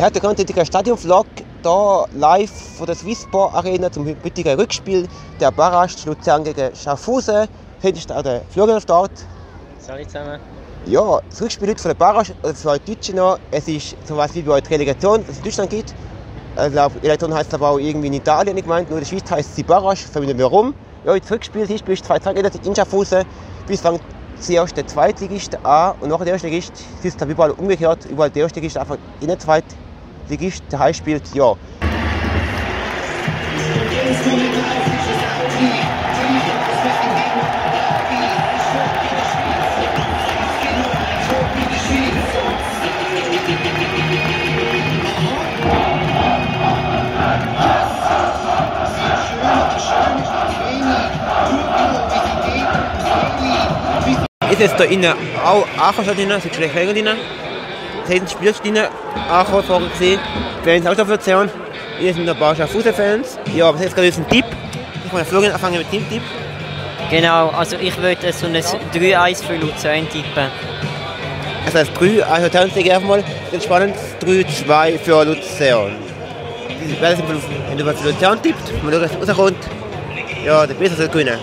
Ja, der heutige Stadion-Vlog hier live von der Swissporarena zum heutigen Rückspiel der Barrage Luzern gegen Schaffhausen. Heute ist auch der Florian am Start. Sorry zusammen. Ja, das Rückspiel heute von der Barrage, also für die Deutschen noch. Es ist so etwas wie bei euch die Relegation, dass es in Deutschland gibt. Ich glaube, Relegation heisst aber auch irgendwie in Italien nicht gemeint, nur in der Schweiz heisst sie Barrage, verbinden wir rum. Ja, das Rückspiel ist 2-3 in Schaffhausen. Bis fängt zuerst der Zweitligist an und nachher der Erstligist. Es ist dann überall umgekehrt, überall der Erstligist einfach in der Zweitligist daheim spielt, ja. Jetzt da innen auch Aarhauser drinnen, sind schlecht Regel drinnen. Das heißt, spielst drinnen, Aarhauser vorher gesehen, Fans auch dafür zählen. Hier sind ein paar Schaffhausen-Fans. Ja, aber das ist gerade ein Tipp. Ich kann Florian anfangen mit dem Tipp. Genau, also ich würde so ein 3-1 für Luzern tippen. Das heißt 3, also tanzen ich erstmal. Das ist spannend, 3-2 für Luzern. Wenn du was für Luzern tippst, man schaut, was rauskommt, ja, der Besser soll gewinnen.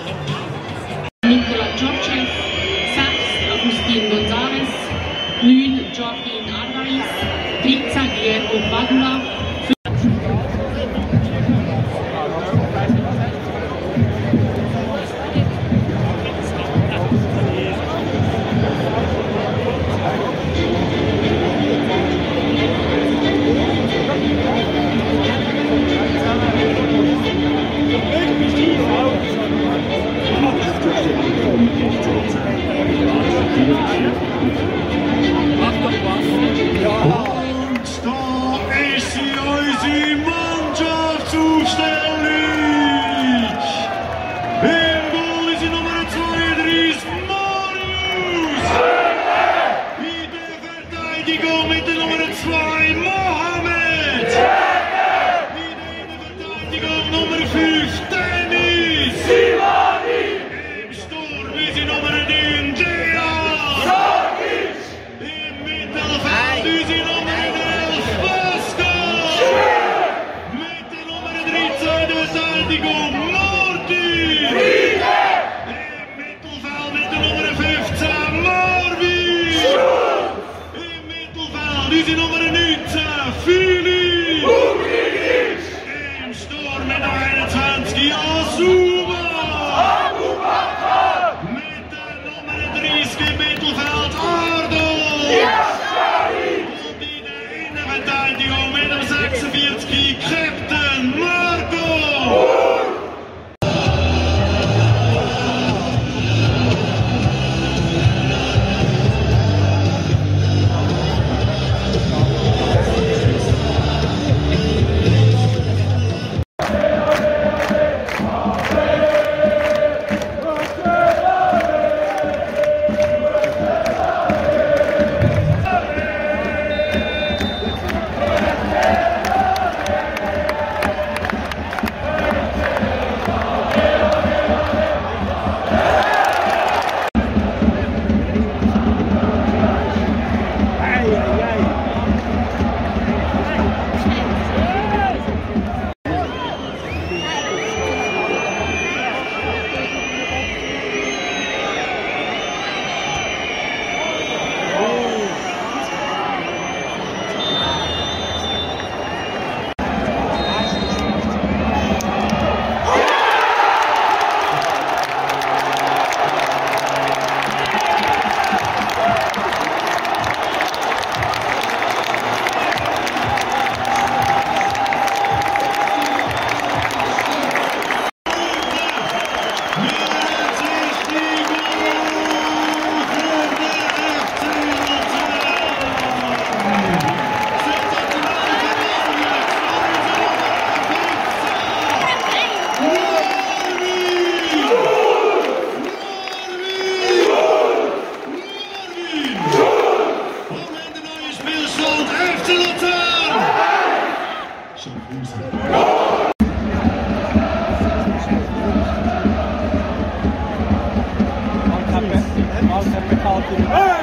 Hey!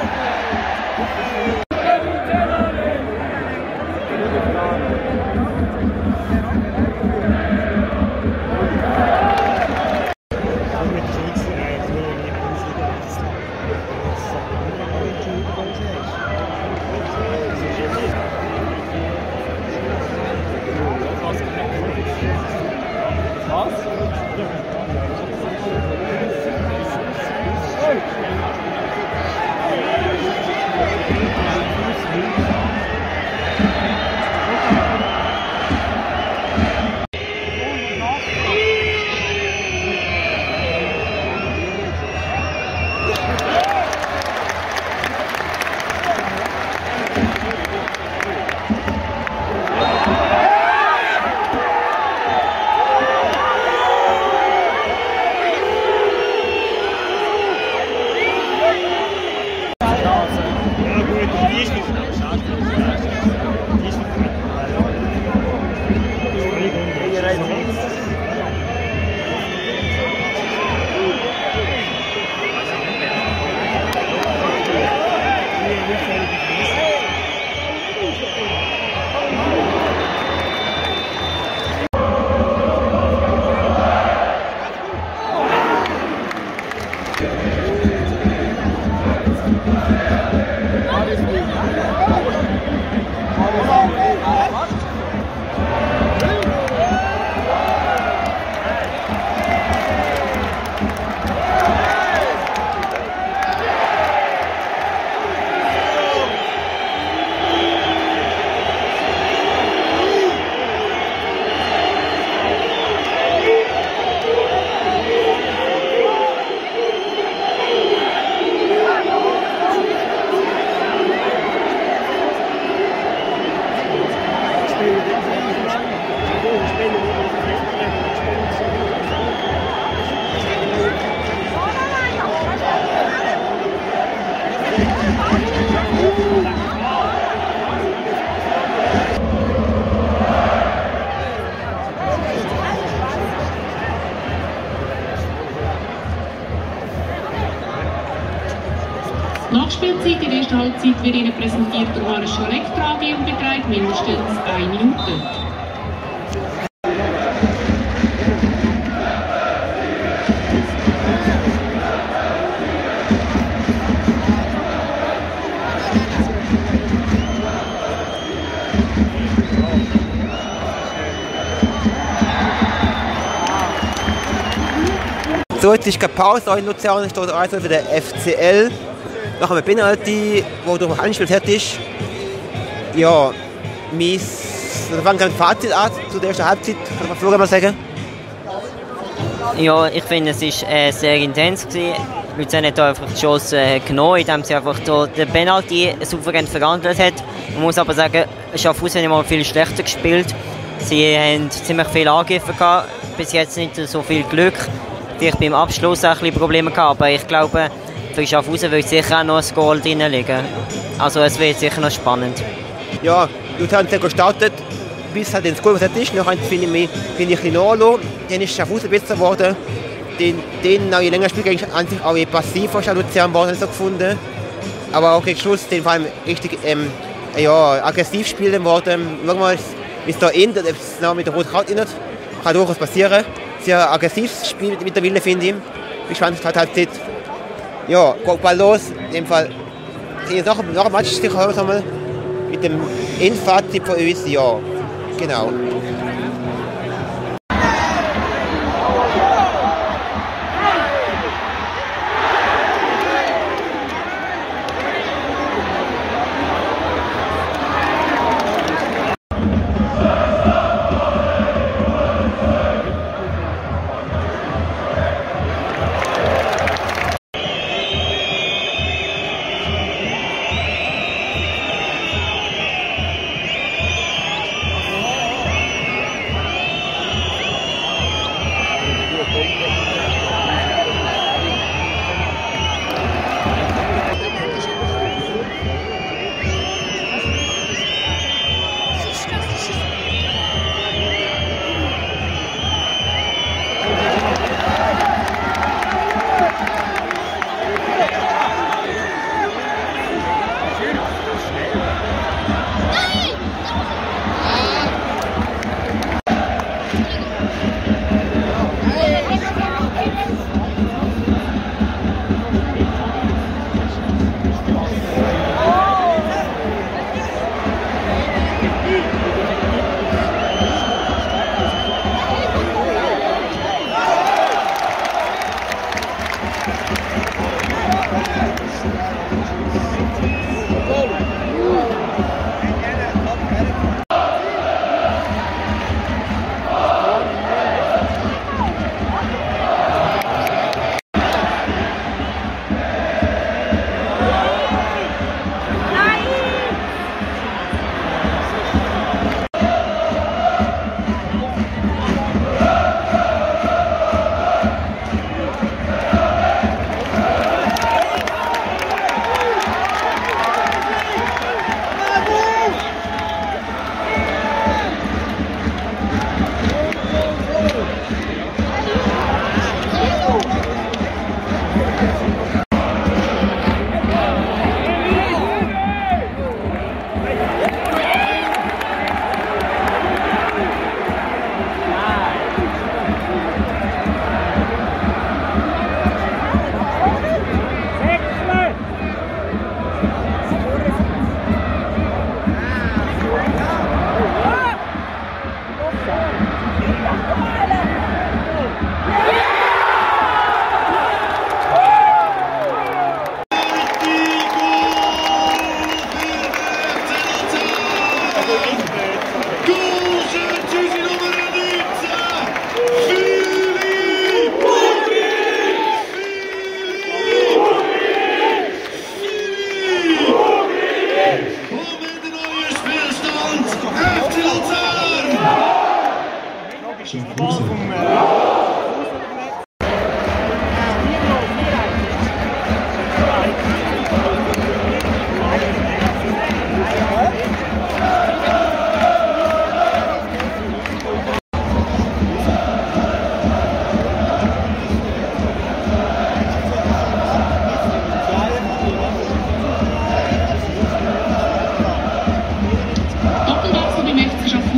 Nachspielzeit. In der ersten Halbzeit wird Ihnen präsentiert der Orange Elektra AG und beträgt mindestens 1 Minute. Deutlich gepauzt in Luzern, steht 1-0 für den FCL. Nach einem Penalty, wo durch Handspiel fertig. Ja, das war kein Fazit zu der ersten Halbzeit. Kann man Florian mal sagen? Ja, ich finde, es war sehr intens. Luzern hat einfach die Chance genommen, indem sie einfach den Penalty souverän verhandelt hat. Man muss aber sagen, Schaffhausen hat mal viel schlechter gespielt. Sie haben ziemlich viele Angriffe gehabt, bis jetzt nicht so viel Glück. Vielleicht beim Abschluss auch ein bisschen Probleme gehabt, aber ich glaube, für Schaffhausen wird sicher auch noch ein Goal drin liegen. Also es wird sicher noch spannend. Ja, Luzern hat gestartet, bis halt ins Goal gesetzt ist. Noch ein finde ich Linolo, dann ist Schaffhausen besser geworden. Den je länger Spiel eigentlich an sich auch je passiver ist Luzern worden, so gefunden. Aber auch gegen Schluss, den vor allem richtig aggressiv spielen worden. Manchmal ist da endet, ob es noch mit der roten Karte endet, kann durchaus passieren. Sehr aggressives Spiel mit der Wille, finde ich. Ich fand es halt Zeit. Ja, guck mal los. In dem Fall jetzt noch ein Match sicher nochmal mit dem Endfazit von uns. Ja, genau.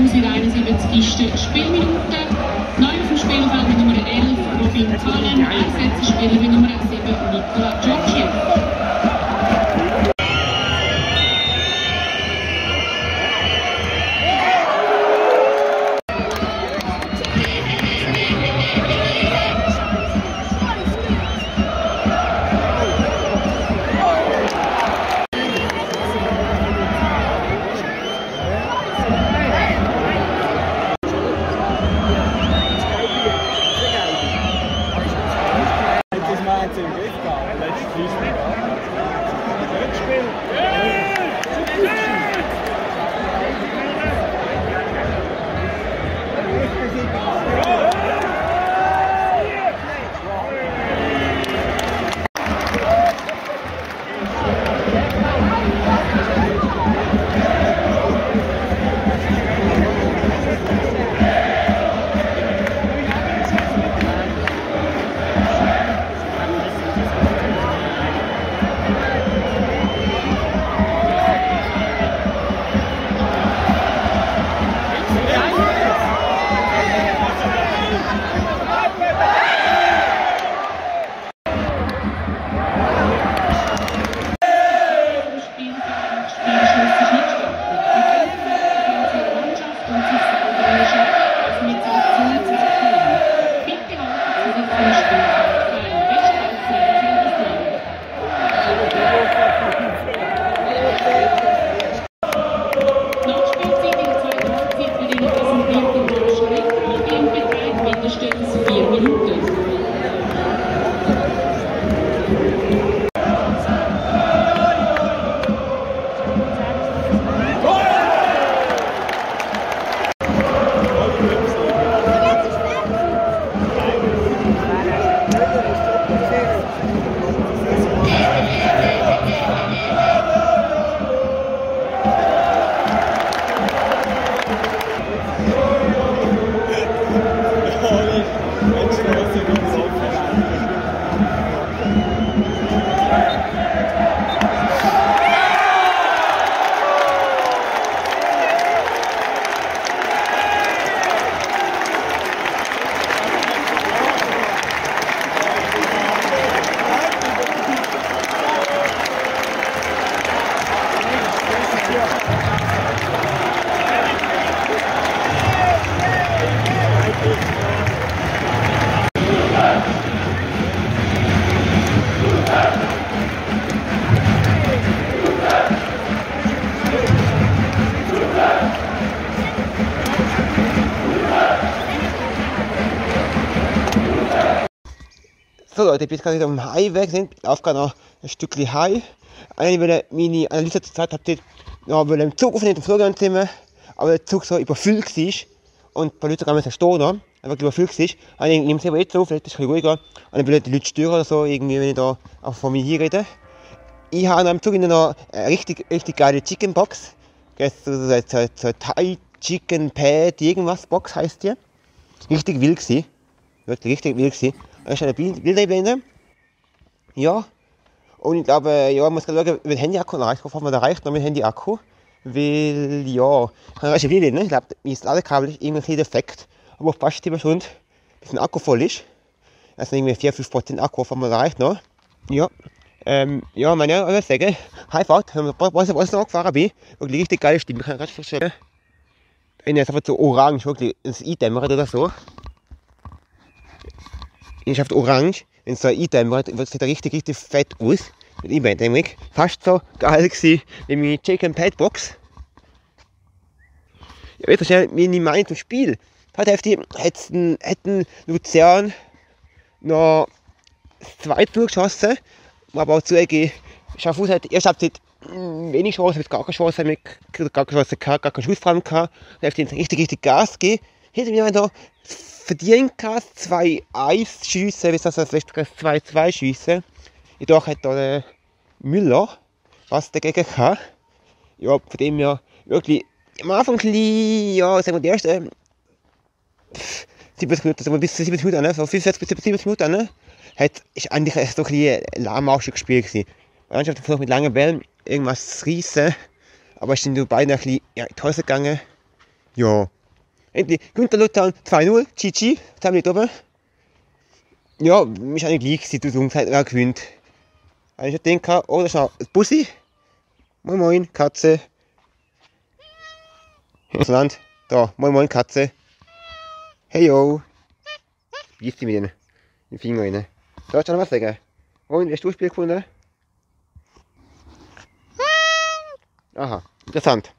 in 71. Spielminute. Neu auf dem Spielfeld mit Nummer 11 Robin Fallen, Ersatzspieler mit Nummer 7 Nikola Djokic. So Leute, ich bin jetzt gerade wieder am Highweg, sind auf noch ein Stückchen High. Eigentlich wollte meine Analyse zur Zeit noch im Zug aufnehmen, im Flugzeugzimmer, aber der Zug so überfüllt war und ein paar Leute kamen stehen, aber wirklich überfüllt war. Und ich nehme es aber jetzt auf, vielleicht ist es ein bisschen ruhiger und ich will die Leute stören oder so, irgendwie, wenn ich da auch von mir hier rede. Ich habe noch im Zug noch eine richtig geile Chicken Box, so eine Thai Chicken Pad, irgendwas Box heisst die. Richtig wild war, wirklich richtig wild war. Da ist eine Bilderblende. Ja. Und ich glaube, ja, man muss schauen, ob der Handy-Akku reicht. Ich hoffe, man reicht noch mit dem Handy-Akku. Weil, ja, da ist eine Bilderblende. Ich glaube, mein Ladekabel ist irgendwie defekt. Aber fast immer schon, bis ein Akku voll ist. Also irgendwie 4-5% Akku, hoffe, man reicht noch. Ja. Ja, meine Herren, ich würde sagen, Highfahrt, wenn ich was noch gefahren bin, wirklich richtig geile Stimme. Ich kann gerade verstehen. Wenn jetzt einfach so orange, wirklich ins Eindämmern oder so. Ich habe orange, wenn es so eindämmert, sieht er richtig fett aus. Mit Eindämmung. Fast so geil gewesen wie meine Chicken Pad Box. Ja, jetzt schnell meine Meinung zum Spiel. Tatsächlich hätten Luzern noch 2 Tore geschossen. Aber auch zugegeben, Schaffhausen hat erst Halbzeit wenig Chancen, bis gar keine Chance, gar keine Schuss dran gehabt. Dann hat richtig Gas gegeben. Hätten wir noch verdient, 2-1 schiessen, bis das vielleicht 2-2 schiessen. Jedoch hat da der Müller was dagegen gehabt. Ja, von dem ja wirklich am Anfang ein ja, sagen wir die ersten 70 Minuten, sagen wir bis zu 70 Minuten, so 45 bis 70 Minuten, ist eigentlich so ein lahmarschig gespielt gewesen. Die Mannschaft versucht mit langen Bällen irgendwas zu reissen, aber es sind nur beide ein bisschen in die Hose gegangen. Ja. Endlich. Günther Lutheran 2-0. Chichi. 2 Minuten oben. Ja, ist eigentlich gleich gewesen, dass Luzern auch gewinnt. Habe ich schon gedacht, oh, da ist noch ein Bussi. Moin Moin, Katze. Das Land. Da, Moin Moin, Katze. Hey yo. Gib sie mit den Finger rein. Da ist noch was sagen. Moin, hast du das Spiel gefunden? Aha, interessant.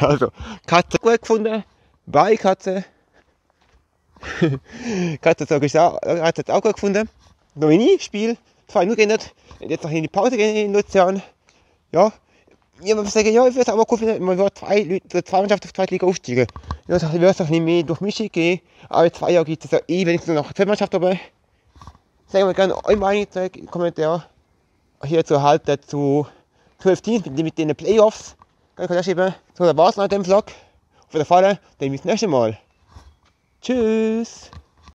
Also, Katze gut gefunden. Bye, Katze. Katze hat es auch gut gefunden. Nomini-Spiel, 2-0 geändert. Jetzt noch in die Pause gehen in Luzern. Ja, ich würde sagen, ja, ich würde aber cool finden, man würde zwei Mannschaften auf die zweite Liga aufsteigen. Ja, das würde es auch nicht mehr durch Mischung gehen. Aber in 2 Jahren gibt es ja eh wenigstens noch 2 Mannschaften dabei. Sagen wir gerne eure Meinung in den Kommentaren. Hierzu halt dazu 12 Teams mit den Playoffs. Dann könnt ihr schreiben. So, das war's noch in dem Vlog. Auf jeden Fall, dann bis zum nächsten Mal. Tschüss!